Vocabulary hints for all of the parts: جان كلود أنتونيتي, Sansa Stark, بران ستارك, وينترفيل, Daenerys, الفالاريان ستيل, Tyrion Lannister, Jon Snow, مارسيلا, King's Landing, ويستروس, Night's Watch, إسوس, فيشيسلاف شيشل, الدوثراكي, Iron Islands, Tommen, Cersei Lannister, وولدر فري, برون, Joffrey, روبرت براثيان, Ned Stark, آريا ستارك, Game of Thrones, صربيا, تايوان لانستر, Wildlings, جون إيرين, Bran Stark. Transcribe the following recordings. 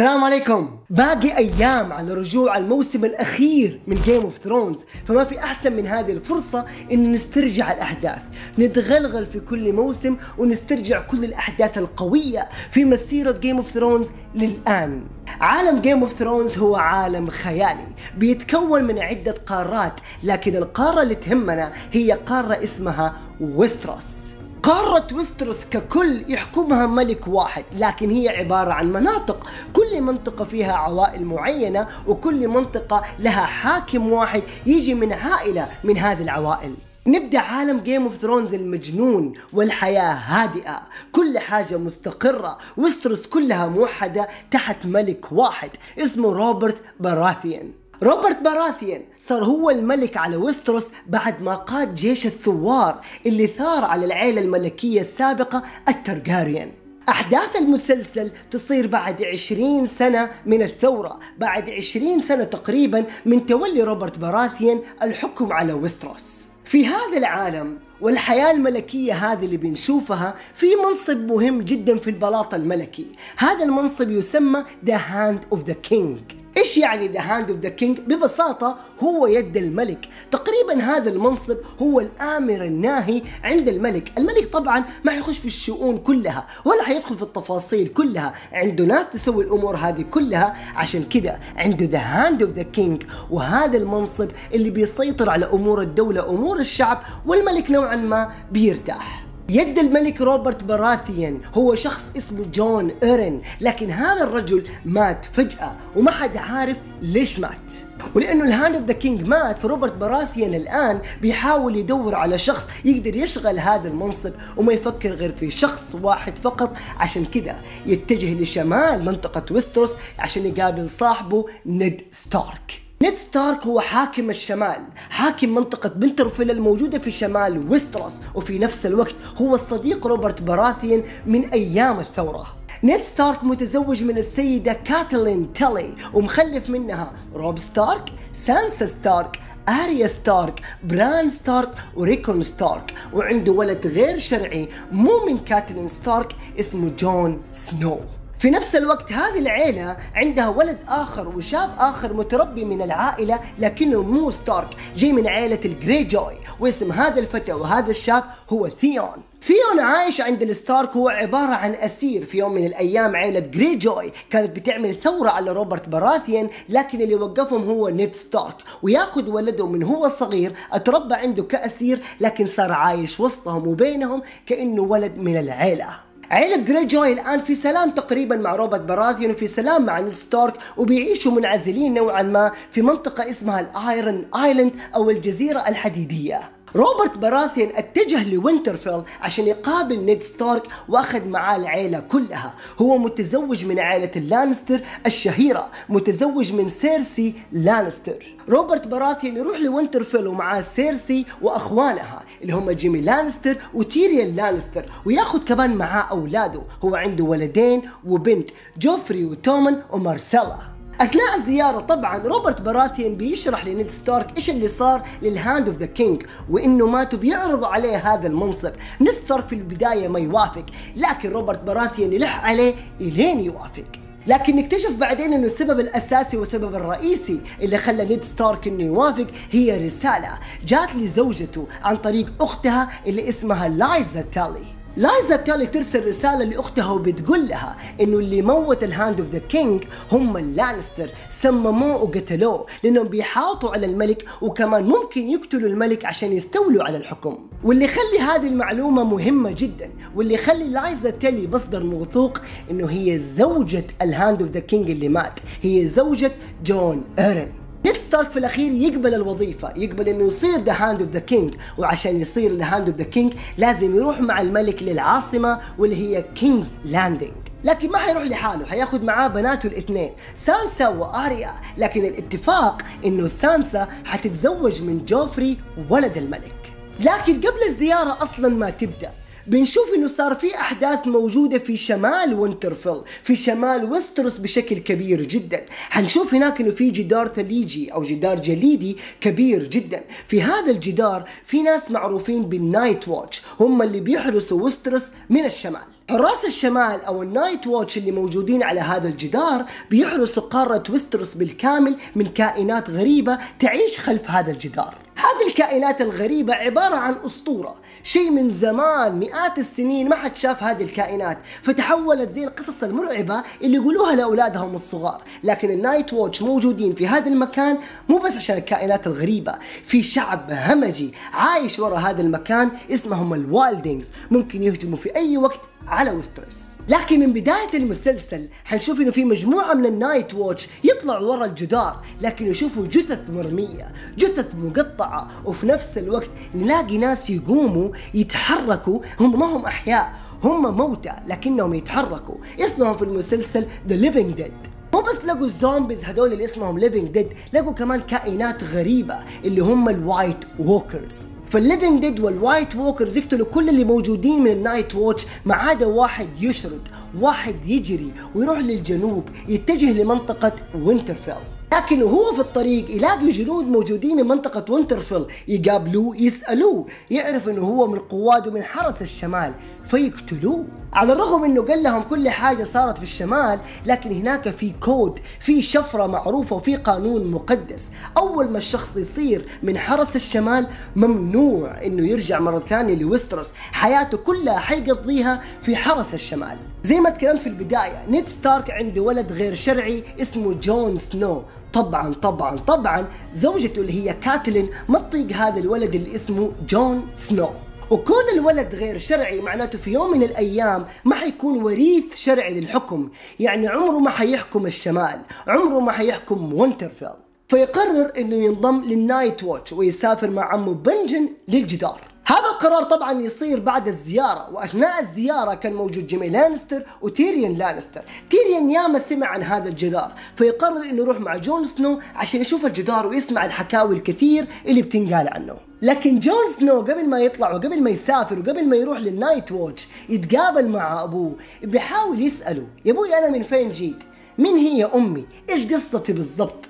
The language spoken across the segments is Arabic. السلام عليكم. باقي ايام على رجوع الموسم الاخير من جيم اوف ثرونز، فما في احسن من هذه الفرصه ان نسترجع الاحداث، نتغلغل في كل موسم ونسترجع كل الاحداث القويه في مسيره جيم اوف ثرونز للان. عالم جيم اوف ثرونز هو عالم خيالي بيتكون من عده قارات، لكن القاره اللي تهمنا هي قاره اسمها ويستروس. قارة ويستروس ككل يحكمها ملك واحد، لكن هي عبارة عن مناطق، كل منطقة فيها عوائل معينة وكل منطقة لها حاكم واحد يجي من عائلة من هذه العوائل. نبدأ عالم جيم اوف ثرونز المجنون والحياة هادئة، كل حاجة مستقرة، ويستروس كلها موحدة تحت ملك واحد اسمه روبرت باراثيون. روبرت باراثيون صار هو الملك على ويستروس بعد ما قاد جيش الثوار اللي ثار على العيلة الملكية السابقة الترغاريان. أحداث المسلسل تصير بعد 20 سنة من الثورة، بعد 20 سنة تقريبا من تولي روبرت باراثيون الحكم على ويستروس. في هذا العالم والحياة الملكية هذه اللي بنشوفها، في منصب مهم جدا في البلاط الملكي، هذا المنصب يسمى The Hand of the King. ايش يعني The Hand of the King؟ ببساطة هو يد الملك، تقريبا هذا المنصب هو الآمر الناهي عند الملك. الملك طبعا ما حيخش في الشؤون كلها ولا حيدخل في التفاصيل كلها، عنده ناس تسوي الأمور هذه كلها، عشان كده عنده The Hand of the King، وهذا المنصب اللي بيسيطر على أمور الدولة أمور الشعب، والملك نوعا ما بيرتاح. يد الملك روبرت باراثيون هو شخص اسمه جون إيرين، لكن هذا الرجل مات فجأة وما حد عارف ليش مات، ولأنه الهاند اوف ذا كينج مات، فروبرت باراثيون الآن بيحاول يدور على شخص يقدر يشغل هذا المنصب وما يفكر غير في شخص واحد فقط، عشان كده يتجه لشمال منطقة ويستروس عشان يقابل صاحبه نيد ستارك. نيد ستارك هو حاكم الشمال، حاكم منطقة وينترفيل الموجودة في شمال ويستروس، وفي نفس الوقت هو الصديق روبرت باراثيون من أيام الثورة. نيد ستارك متزوج من السيدة كاتلين تيلي ومخلف منها روب ستارك، سانسا ستارك، آريا ستارك، بران ستارك وريكون ستارك، وعنده ولد غير شرعي مو من كاتلين ستارك اسمه جون سنو. في نفس الوقت هذه العيلة عندها ولد آخر وشاب آخر متربي من العائلة، لكنه مو ستارك، جاي من عائلة الجريجوي، واسم هذا الفتى وهذا الشاب هو ثيون. ثيون عايش عند الستارك، هو عبارة عن أسير. في يوم من الأيام عائلة جريجوي كانت بتعمل ثورة على روبرت باراثيون، لكن اللي وقفهم هو نيد ستارك، وياخذ ولده من هو صغير اتربى عنده كأسير، لكن صار عايش وسطهم وبينهم كأنه ولد من العيلة. عائلة جريجوي الآن في سلام تقريبا مع روبرت باراثيون وفي سلام مع نيد ستارك، وبيعيشوا منعزلين نوعا ما في منطقة اسمها الايرون ايلاند أو الجزيرة الحديدية. روبرت باراثيون اتجه لوينترفيل عشان يقابل نيد ستارك واخذ معاه العيلة كلها. هو متزوج من عائلة اللانستر الشهيرة، متزوج من سيرسي لانستر. روبرت باراثيون يروح لوينترفيل ومعاه سيرسي واخوانها اللي هم جيمي لانستر وتيريون لانستر، وياخذ كمان معاه اولاده، هو عنده ولدين وبنت، جوفري وتومن ومارسيلا. أثناء الزيارة طبعا روبرت باراثيون بيشرح لنيد ستارك إيش اللي صار للهاند اوف ذا كينج، وإنه ماتوا بيعرضوا عليه هذا المنصب. نيد ستارك في البداية ما يوافق، لكن روبرت باراثيون يلح عليه إلين يوافق، لكن نكتشف بعدين إنه السبب الأساسي والسبب الرئيسي اللي خلى نيد ستارك إنه يوافق هي رسالة جات لزوجته عن طريق أختها اللي اسمها لايزا تالي. لايزا تالي ترسل رسالة لأختها وبتقول لها إنه اللي موت الهاند اوف ذا كينج هم اللانستر، سمموه وقتلوه لأنهم بيحاطوا على الملك، وكمان ممكن يقتلوا الملك عشان يستولوا على الحكم. واللي يخلي هذه المعلومة مهمة جدا واللي يخلي لايزا تالي مصدر موثوق إنه هي زوجة الهاند اوف ذا كينج اللي مات، هي زوجة جون إيرين. نيد ستارك في الأخير يقبل الوظيفة، يقبل إنه يصير The Hand of the King، وعشان يصير The Hand of the King لازم يروح مع الملك للعاصمة واللي هي كينجز لاندينج، لكن ما حيروح لحاله، حياخد معاه بناته الاثنين سانسا وآريا، لكن الاتفاق إنه سانسا حتتزوج من جوفري ولد الملك. لكن قبل الزيارة أصلا ما تبدأ بنشوف انه صار في احداث موجوده في شمال وينترفيل، في شمال ويستروس بشكل كبير جدا. حنشوف هناك انه في جدار ثليجي او جدار جليدي كبير جدا. في هذا الجدار في ناس معروفين بالنايت واتش، هم اللي بيحرسوا ويستروس من الشمال. حراس الشمال او النايت واتش اللي موجودين على هذا الجدار بيحرسوا قارة ويستروس بالكامل من كائنات غريبة تعيش خلف هذا الجدار. هذه الكائنات الغريبة عبارة عن أسطورة، شيء من زمان مئات السنين ما حد شاف هذه الكائنات، فتحولت زي القصص المرعبة اللي يقولوها لأولادهم الصغار. لكن النايت ووتش موجودين في هذا المكان مو بس عشان الكائنات الغريبة، في شعب همجي عايش ورا هذا المكان اسمهم الوايلدينجز، ممكن يهجموا في أي وقت على ويستروس. لكن من بداية المسلسل حنشوف انه في مجموعة من النايت ووتش يطلعوا ورا الجدار، لكن يشوفوا جثث مرمية، جثث مقطعة، وفي نفس الوقت نلاقي ناس يقوموا يتحركوا، هم ما هم أحياء، هم موتى لكنهم يتحركوا. اسمهم في المسلسل The Living Dead. مو بس لقوا الزومبيز هذول اللي اسمهم Living Dead، لقوا كمان كائنات غريبة اللي هم الوايت ووكرز. فالليفينج ديد والوايت ووكرز يقتلوا كل اللي موجودين من النايت ووتش ما عدا واحد يشرد، واحد يجري ويروح للجنوب يتجه لمنطقة وينترفيل. لكن هو في الطريق يلاقي جنود موجودين من منطقة وينترفيل، يقابلوه يسألوه، يعرف انه هو من قواد ومن حرس الشمال فيقتلوه. على الرغم انه قال لهم كل حاجة صارت في الشمال، لكن هناك في كود، في شفرة معروفة وفي قانون مقدس، اول ما الشخص يصير من حرس الشمال ممنوع انه يرجع مرة ثانية لويستروس، حياته كلها حيقضيها في حرس الشمال. زي ما تكلمت في البداية، نيد ستارك عنده ولد غير شرعي اسمه جون سنو. طبعا طبعا طبعا زوجته اللي هي كاتلين ما تطيق هذا الولد اللي اسمه جون سنو، وكون الولد غير شرعي معناته في يوم من الأيام ما حيكون وريث شرعي للحكم، يعني عمره ما حيحكم الشمال، عمره ما حيحكم وينترفيل. فيقرر انه ينضم للنايت واتش ويسافر مع عمه بنجن للجدار. هذا القرار طبعا يصير بعد الزيارة، وأثناء الزيارة كان موجود جيمي لانستر وتيريون لانستر. تيريون ياما سمع عن هذا الجدار، فيقرر انه يروح مع جون سنو عشان يشوف الجدار ويسمع الحكاوي الكثير اللي بتنقال عنه. لكن جون سنو قبل ما يطلع وقبل ما يسافر وقبل ما يروح للنايت ووتش يتقابل مع أبوه، بيحاول يسأله يا أبوي أنا من فين جيت؟ مين هي أمي؟ إيش قصتي بالضبط؟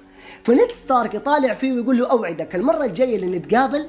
فنيد ستارك يطالع فيه ويقول له أوعدك المرة الجاية اللي نتقابل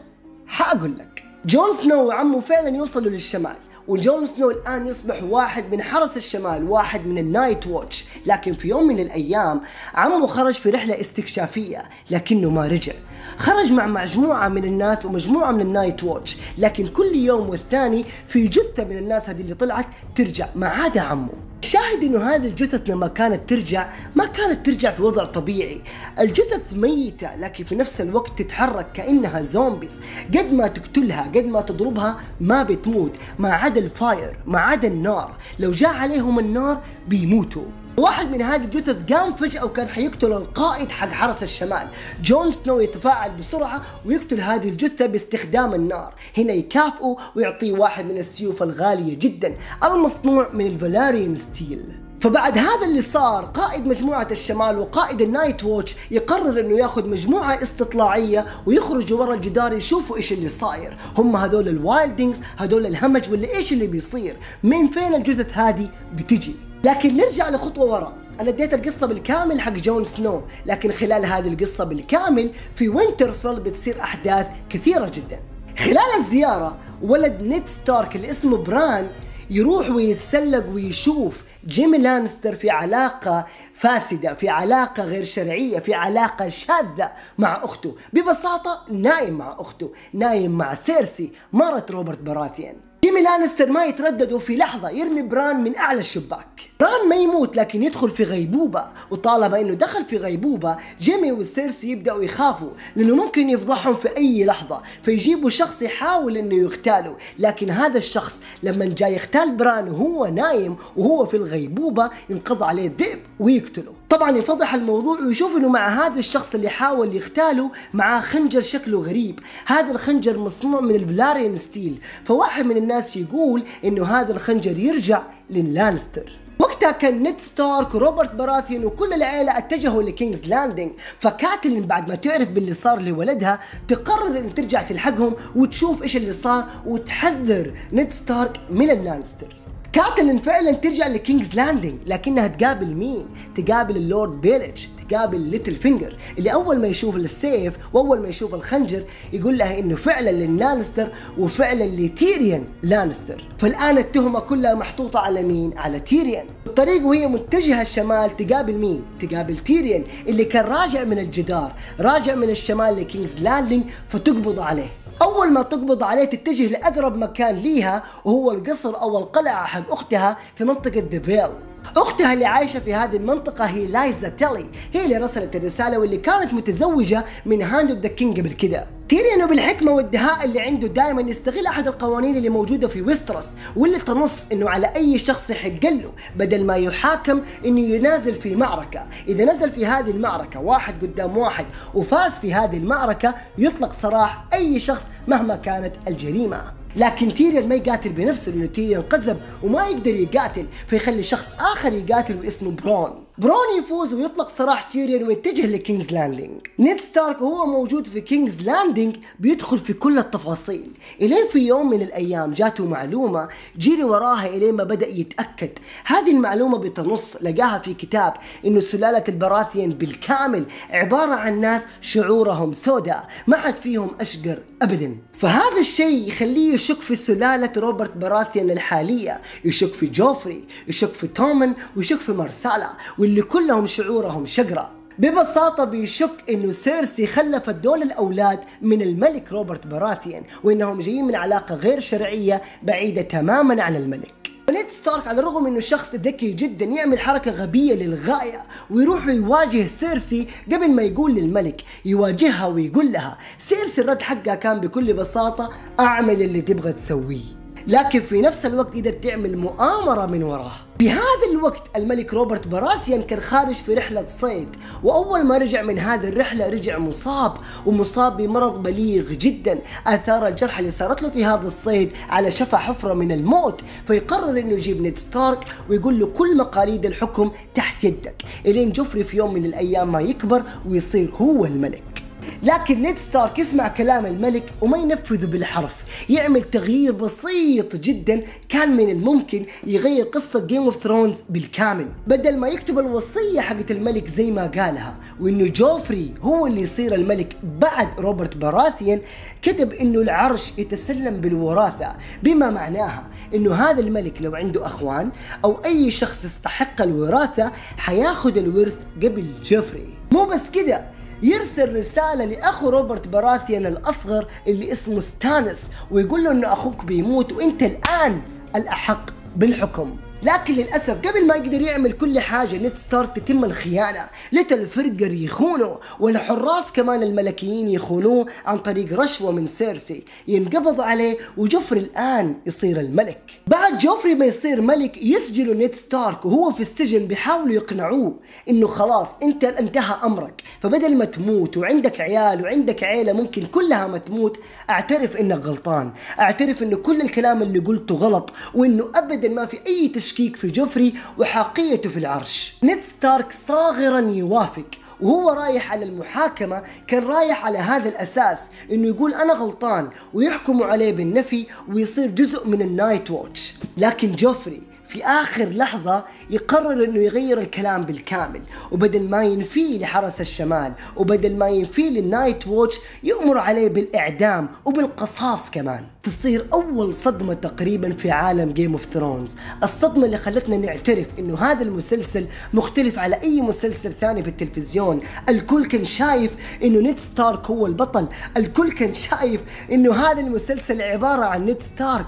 حأقول لك. جون سنو وعمه فعلا يوصلوا للشمال، وجون سنو الآن يصبح واحد من حرس الشمال، واحد من النايت ووتش. لكن في يوم من الأيام عمه خرج في رحلة استكشافية لكنه ما رجع، خرج مع مجموعة من الناس ومجموعة من النايت ووتش، لكن كل يوم والثاني في جثة من الناس هذه اللي طلعت ترجع ما عدا عمه. شاهد انه هذه الجثث لما كانت ترجع ما كانت ترجع في وضع طبيعي، الجثث ميتة لكن في نفس الوقت تتحرك كأنها زومبيز، قد ما تقتلها قد ما تضربها ما بتموت، ما عدا الفاير، ما عدا النار، لو جاء عليهم النار بيموتوا. واحد من هذه الجثث قام فجأة وكان حيقتل القائد حق حرس الشمال. جون سنو يتفاعل بسرعة ويقتل هذه الجثة باستخدام النار، هنا يكافئه ويعطيه واحد من السيوف الغالية جدا المصنوع من الفالاريان ستيل. فبعد هذا اللي صار قائد مجموعة الشمال وقائد النايت ووتش يقرر انه ياخذ مجموعة استطلاعية ويخرجوا ورا الجدار يشوفوا ايش اللي صاير، هم هذول الوايلدينجز، هذول الهمج ولا ايش اللي بيصير، من فين الجثث هذه بتجي. لكن نرجع لخطوة ورا، أنا اديت القصة بالكامل حق جون سنو، لكن خلال هذه القصة بالكامل في وينترفيل بتصير أحداث كثيرة جدا. خلال الزيارة ولد نيد ستارك اللي اسمه بران يروح ويتسلق ويشوف جيمي لانستر في علاقة فاسدة، في علاقة غير شرعية، في علاقة شاذة مع أخته، ببساطة نايم مع أخته، نايم مع سيرسي مرت روبرت براثيان. جيمي لانستر ما يتردد وفي لحظة يرمي بران من أعلى الشباك. بران ما يموت لكن يدخل في غيبوبة، وطالما إنه دخل في غيبوبة جيمي وسيرسي يبدأوا يخافوا لأنه ممكن يفضحهم في أي لحظة، فيجيبوا شخص يحاول إنه يغتاله، لكن هذا الشخص لما جاي يغتال بران وهو نايم وهو في الغيبوبة ينقض عليه الذئب ويقتله. طبعا يفضح الموضوع ويشوف انه مع هذا الشخص اللي حاول يغتاله معاه خنجر شكله غريب، هذا الخنجر مصنوع من الفالاريان ستيل، فواحد من الناس يقول انه هذا الخنجر يرجع لللانستر. وقت وقتها كان نيد ستارك وروبرت براثيون وكل العيلة اتجهوا لكينجز لاندنج. فكاتلين بعد ما تعرف باللي صار لولدها تقرر ان ترجع تلحقهم وتشوف ايش اللي صار وتحذر نيد ستارك من اللانسترز. كاتلين فعلا ترجع لكينجز لاندنج لكنها تقابل مين؟ تقابل اللورد بيليتش، تقابل ليتل فينجر اللي اول ما يشوف السيف واول ما يشوف الخنجر يقول لها انه فعلا لللانستر وفعلا لتيريان لانستر. فالان التهمه كلها محطوطه على مين؟ على تيريان. الطريق وهي متجهه الشمال تقابل مين؟ تقابل تيريان اللي كان راجع من الجدار، راجع من الشمال لكينجز لاندنج، فتقبض عليه. أول ما تقبض عليه تتجه لأقرب مكان ليها وهو القصر أو القلعة حق أختها في منطقة ديفيل. أختها اللي عايشة في هذه المنطقة هي لايزا تيلي، هي اللي رسلت الرسالة واللي كانت متزوجة من هاند أوف ذا كينج قبل كده. تيريان بالحكمة والدهاء اللي عنده دائما يستغل أحد القوانين اللي موجودة في ويستروس واللي تنص إنه على أي شخص يحق له بدل ما يحاكم إنه ينازل في معركة. إذا نزل في هذه المعركة واحد قدام واحد وفاز في هذه المعركة يطلق سراح أي شخص مهما كانت الجريمة. لكن تيريان ما يقاتل بنفسه لأنه تيريان قزم وما يقدر يقاتل، فيخلي شخص آخر يقاتل واسمه برون. برون يفوز ويطلق سراح تيريان ويتجه لكينجز لاندنج. نيد ستارك وهو موجود في كينجز لاندنج بيدخل في كل التفاصيل، إلين في يوم من الأيام جاته معلومة جري وراها إلين ما بدأ يتأكد. هذه المعلومة بتنص لقاها في كتاب إنه سلالة البراثيان بالكامل عبارة عن ناس شعورهم سوداء، ما حد فيهم أشقر أبدا. فهذا الشيء يخليه يشك في سلالة روبرت براثيان الحالية، يشك في جوفري، يشك في تومن، ويشك في مارسالا واللي كلهم شعورهم شقرة. ببساطة بيشك انه سيرسي خلفت دول الاولاد من الملك روبرت براثيان وانهم جايين من علاقة غير شرعية بعيدة تماما عن الملك. نيد ستارك على الرغم انه شخص ذكي جدا يعمل حركة غبية للغاية ويروح يواجه سيرسي قبل ما يقول للملك، يواجهها ويقول لها. سيرسي الرد حقها كان بكل بساطة اعمل اللي تبغى تسويه، لكن في نفس الوقت قدرت تعمل مؤامرة من وراه. بهذا الوقت الملك روبرت براثيان كان خارج في رحلة صيد، وأول ما رجع من هذه الرحلة رجع مصاب، ومصاب بمرض بليغ جدا أثار الجرحى اللي صارت له في هذا الصيد على شفا حفرة من الموت. فيقرر إنه يجيب نيد ستارك ويقول له كل مقاليد الحكم تحت يدك، إلين جوفري في يوم من الأيام ما يكبر ويصير هو الملك. لكن نيد ستارك يسمع كلام الملك وما ينفذه بالحرف، يعمل تغيير بسيط جدا. كان من الممكن يغير قصة جيم اوف ثرونز بالكامل، بدل ما يكتب الوصية حقت الملك زي ما قالها وانه جوفري هو اللي يصير الملك بعد روبرت براثيان، كتب انه العرش يتسلم بالوراثة، بما معناها انه هذا الملك لو عنده اخوان او اي شخص يستحق الوراثة حياخد الورث قبل جوفري. مو بس كده، يرسل رسالة لأخو روبرت براثيان الأصغر اللي اسمه ستانس ويقول له إنه أخوك بيموت وإنت الآن الأحق بالحكم. لكن للأسف قبل ما يقدر يعمل كل حاجة نيد ستارك تتم الخيانة، ليتلفينجر يخونه والحراس كمان الملكيين يخونوه عن طريق رشوة من سيرسي، ينقبض عليه وجوفري الآن يصير الملك. بعد جوفري ما يصير ملك يسجلوا نيد ستارك وهو في السجن، بيحاولوا يقنعوه إنه خلاص أنت انتهى أمرك، فبدل ما تموت وعندك عيال وعندك عيلة ممكن كلها ما تموت، اعترف إنك غلطان، اعترف إنه كل الكلام اللي قلته غلط وإنه أبدا ما في أي تشكيك في جوفري وحاقيته في العرش. نيد ستارك صاغرا يوافق، وهو رايح على المحاكمة كان رايح على هذا الأساس إنه يقول أنا غلطان ويحكموا عليه بالنفي ويصير جزء من النايت ووتش. لكن جوفري في آخر لحظة يقرر إنه يغير الكلام بالكامل، وبدل ما ينفيه لحرس الشمال وبدل ما ينفيه للنايت ووتش يؤمر عليه بالإعدام وبالقصاص كمان. تصير أول صدمة تقريبا في عالم جيم اوف ثرونز، الصدمة اللي خلتنا نعترف إنه هذا المسلسل مختلف على أي مسلسل ثاني في التلفزيون. الكل كان شايف إنه نيد ستارك هو البطل، الكل كان شايف إنه هذا المسلسل عبارة عن نيد ستارك،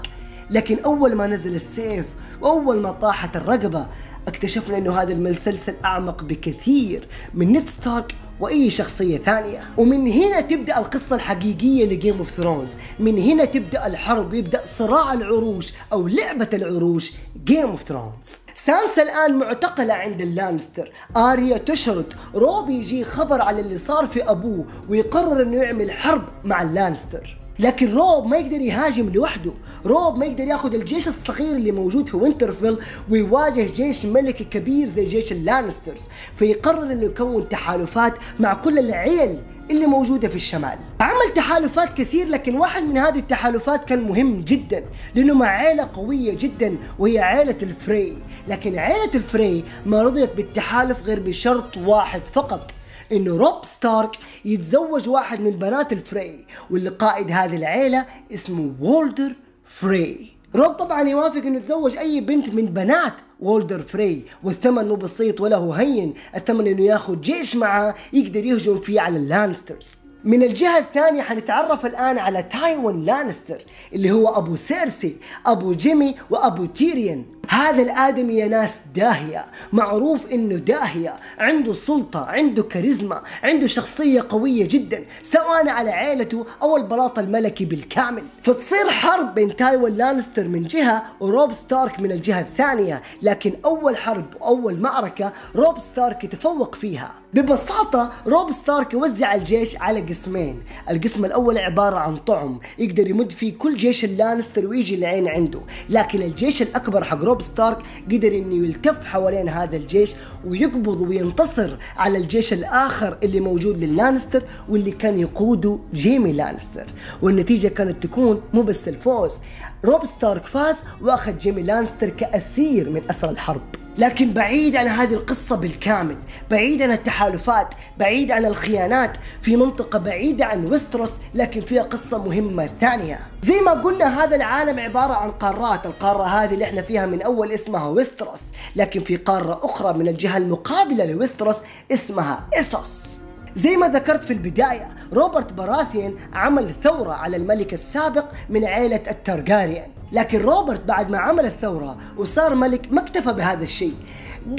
لكن أول ما نزل السيف وأول ما طاحت الرقبة اكتشفنا أنه هذا المسلسل أعمق بكثير من نيد ستارك وأي شخصية ثانية. ومن هنا تبدأ القصة الحقيقية لجيم اوف ثرونز، من هنا تبدأ الحرب، يبدأ صراع العروش أو لعبة العروش جيم اوف ثرونز. سانسا الآن معتقلة عند اللانستر، آريا تشرد، روب يجي خبر على اللي صار في أبوه ويقرر أنه يعمل حرب مع اللانستر. لكن روب ما يقدر يهاجم لوحده، روب ما يقدر ياخذ الجيش الصغير اللي موجود في وينترفيل ويواجه جيش ملكي كبير زي جيش اللانسترز، فيقرر انه يكون تحالفات مع كل العيل اللي موجودة في الشمال. عمل تحالفات كثير، لكن واحد من هذه التحالفات كان مهم جدا لأنه مع عيلة قوية جدا وهي عيلة الفري، لكن عيلة الفري ما رضيت بالتحالف غير بشرط واحد فقط، انه روب ستارك يتزوج واحد من بنات الفري، واللي قائد هذه العيلة اسمه وولدر فري. روب طبعا يوافق انه يتزوج اي بنت من بنات وولدر فري، والثمن مو بسيط ولا هو هين، الثمن انه ياخذ جيش معاه يقدر يهجم فيه على اللانسترز. من الجهة الثانية حنتعرف الآن على تايوان لانستر اللي هو أبو سيرسي، أبو جيمي وأبو تيريان. هذا الآدمي يا ناس داهية، معروف إنه داهية، عنده سلطة، عنده كاريزما، عنده شخصية قوية جدا سواء على عائلته أو البلاط الملكي بالكامل. فتصير حرب بين تايوان لانستر من جهة وروب ستارك من الجهة الثانية، لكن أول حرب وأول معركة روب ستارك يتفوق فيها. ببساطة روب ستارك يوزع الجيش على قسمين، القسم الأول عبارة عن طعم يقدر يمد فيه كل جيش اللانستر ويجي العين عنده، لكن الجيش الأكبر حق روب ستارك قدر إنه يلتف حوالين هذا الجيش ويقبض وينتصر على الجيش الآخر اللي موجود لللانستر واللي كان يقوده جيمي لانستر، والنتيجة كانت تكون مو بس الفوز، روب ستارك فاز وأخذ جيمي لانستر كأسير من أسر الحرب. لكن بعيد عن هذه القصة بالكامل، بعيد عن التحالفات، بعيد عن الخيانات، في منطقة بعيدة عن ويستروس لكن فيها قصة مهمة ثانية. زي ما قلنا هذا العالم عبارة عن قارات، القارة هذه اللي احنا فيها من أول اسمها ويستروس، لكن في قارة أخرى من الجهة المقابلة لويستروس اسمها إسوس. زي ما ذكرت في البداية روبرت باراثيون عمل ثورة على الملك السابق من عائلة التارغاريان، لكن روبرت بعد ما عمل الثورة وصار ملك ما اكتفى بهذا الشيء،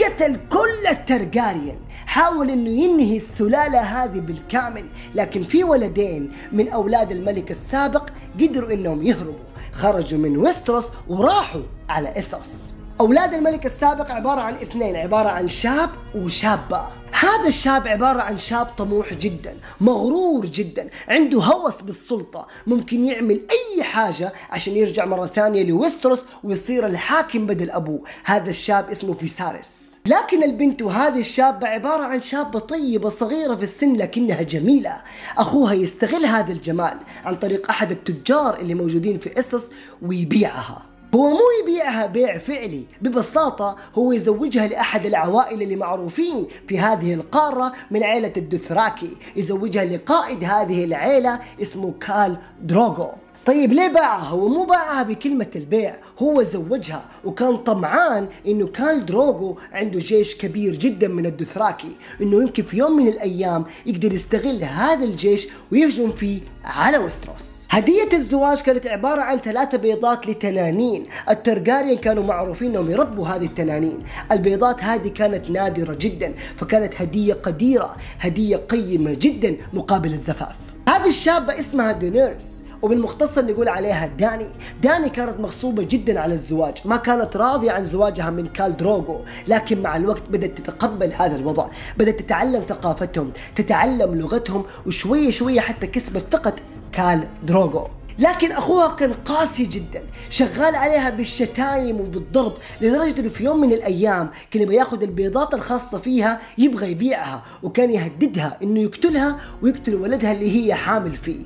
قتل كل التارغاريان، حاول انه ينهي السلالة هذه بالكامل، لكن في ولدين من اولاد الملك السابق قدروا انهم يهربوا، خرجوا من ويستروس وراحوا على إسوس. أولاد الملك السابق عبارة عن اثنين، عبارة عن شاب وشابة. هذا الشاب عبارة عن شاب طموح جدا، مغرور جدا، عنده هوس بالسلطة، ممكن يعمل أي حاجة عشان يرجع مرة ثانية لويستروس ويصير الحاكم بدل أبوه. هذا الشاب اسمه فيساريس. لكن البنت وهذه الشابة عبارة عن شابة طيبة صغيرة في السن لكنها جميلة، أخوها يستغل هذا الجمال عن طريق أحد التجار اللي موجودين في إسوس ويبيعها. هو مو يبيعها بيع فعلي، ببساطة هو يزوجها لأحد العوائل اللي معروفين في هذه القارة من عائلة الدوثراكي، يزوجها لقائد هذه العائلة اسمه كال دروغو. طيب ليه باعها؟ هو مو باعها بكلمة البيع، هو زوجها، وكان طمعان انه كال دروغو عنده جيش كبير جدا من الدوثراكي، انه يمكن في يوم من الايام يقدر يستغل هذا الجيش ويهجم فيه على ويستروس. هدية الزواج كانت عبارة عن 3 بيضات لتنانين، التارغاريان كانوا معروفين انهم يربوا هذه التنانين، البيضات هذه كانت نادرة جدا، فكانت هدية قديرة، هدية قيمة جدا مقابل الزفاف. هذه الشابة اسمها دينيرس، وبالمختصر نقول عليها داني. داني كانت مغصوبة جدا على الزواج، ما كانت راضية عن زواجها من كال دروغو، لكن مع الوقت بدأت تتقبل هذا الوضع، بدأت تتعلم ثقافتهم، تتعلم لغتهم، وشوية شوية حتى كسبت ثقة كال دروغو. لكن أخوها كان قاسي جدا، شغال عليها بالشتايم وبالضرب، لدرجة أنه في يوم من الأيام كان يبغى ياخذ البيضات الخاصة فيها يبغى يبيعها، وكان يهددها أنه يقتلها ويقتل ولدها اللي هي حامل فيه.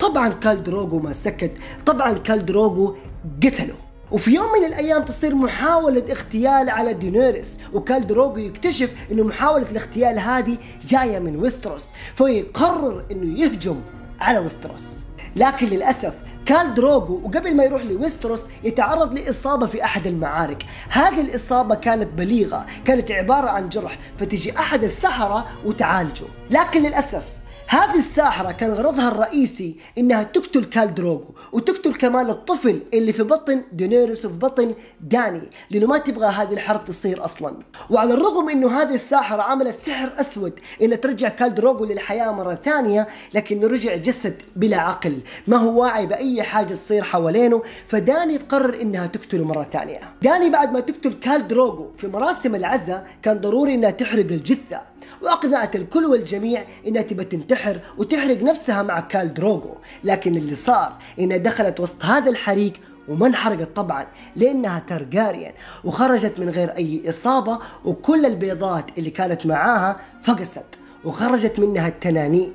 طبعا كال دروغو ما سكت، طبعا كال دروغو قتله. وفي يوم من الأيام تصير محاولة اغتيال على دينيرس، وكال دروغو يكتشف أنه محاولة الاغتيال هذه جاية من ويستروس، فيقرر أنه يهجم على ويستروس. لكن للأسف كال دروغو وقبل ما يروح لويستروس يتعرض لإصابة في أحد المعارك، هذه الإصابة كانت بليغة، كانت عبارة عن جرح، فتجي أحد السحرة وتعالجه. لكن للأسف هذه الساحرة كان غرضها الرئيسي إنها تقتل كال دروغو وتقتل كمان الطفل اللي في بطن دينيرس وفي بطن داني، لأنه ما تبغى هذه الحرب تصير أصلا. وعلى الرغم إنه هذه الساحرة عملت سحر أسود إن ترجع كال دروغو للحياة مرة ثانية، لكن رجع جسد بلا عقل، ما هو واعي بأي حاجة تصير حوالينه، فداني تقرر إنها تقتله مرة ثانية. داني بعد ما تقتل كال دروغو في مراسم العزاء كان ضروري إنها تحرق الجثة، وأقنعت الكل والجميع إنها تبى تنتحر وتحرق نفسها مع كال دروغو، لكن اللي صار إنها دخلت وسط هذا الحريق وما انحرقت طبعا لأنها تارجاريان، وخرجت من غير أي إصابة، وكل البيضات اللي كانت معاها فقست وخرجت منها التنانين.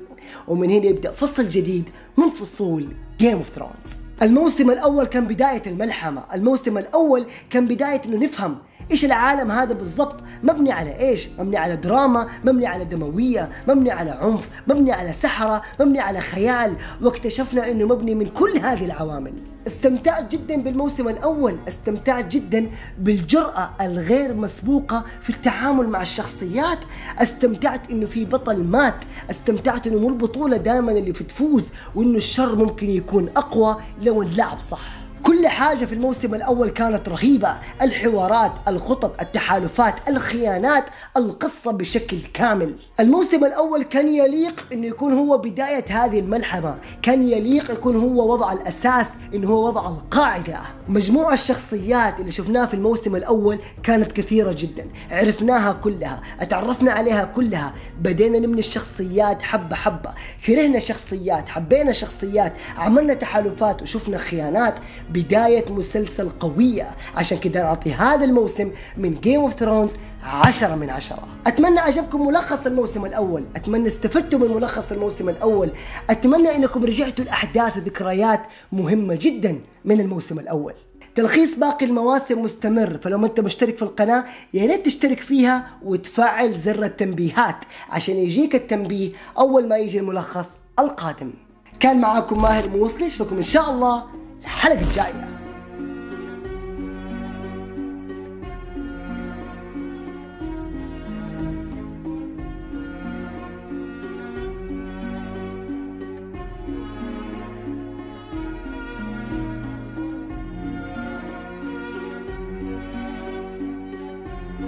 ومن هنا يبدأ فصل جديد من فصول Game of Thrones. الموسم الأول كان بداية الملحمة، الموسم الأول كان بداية إنه نفهم إيش العالم هذا بالضبط، مبني على إيش؟ مبني على دراما، مبني على دموية، مبني على عنف، مبني على سحرة، مبني على خيال، واكتشفنا إنه مبني من كل هذه العوامل. استمتعت جدا بالموسم الأول، استمتعت جدا بالجرأة الغير مسبوقة في التعامل مع الشخصيات، استمتعت إنه في بطل مات، استمتعت إنه مو البطولة دائما اللي بتفوز، وإنه الشر ممكن يكون أقوى لو انلعب صح. كل حاجة في الموسم الأول كانت رهيبة، الحوارات، الخطط، التحالفات، الخيانات، القصة بشكل كامل. الموسم الأول كان يليق إنه يكون هو بداية هذه الملحمة، كان يليق يكون هو وضع الأساس، إنه هو وضع القاعدة. مجموعة الشخصيات اللي شفناها في الموسم الأول كانت كثيرة جدا، عرفناها كلها، اتعرفنا عليها كلها، بدينا نبني الشخصيات حبة حبة، كرهنا شخصيات، حبينا شخصيات، عملنا تحالفات وشفنا خيانات. بداية مسلسل قوية، عشان كده نعطي هذا الموسم من Game of Thrones 10 من 10. أتمنى عجبكم ملخص الموسم الأول، أتمنى استفدتوا من ملخص الموسم الأول، أتمنى أنكم رجعتوا لأحداث وذكريات مهمة جدا من الموسم الأول. تلخيص باقي المواسم مستمر، فلو ما انت مشترك في القناة يا ريت تشترك فيها وتفعل زر التنبيهات عشان يجيك التنبيه أول ما يجي الملخص القادم. كان معاكم ماهر موصلي، أشوفكم إن شاء الله الحلقة الجاية.